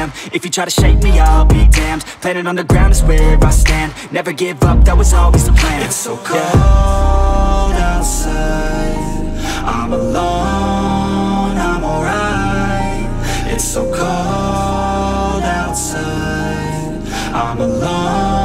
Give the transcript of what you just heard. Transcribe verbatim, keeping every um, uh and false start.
am. If you try to shake me, I'll be damned. Planet on the ground is where I stand. Never give up, that was always the plan. It's so cold outside, I'm alone, I'm alright. It's so cold outside, I'm alone.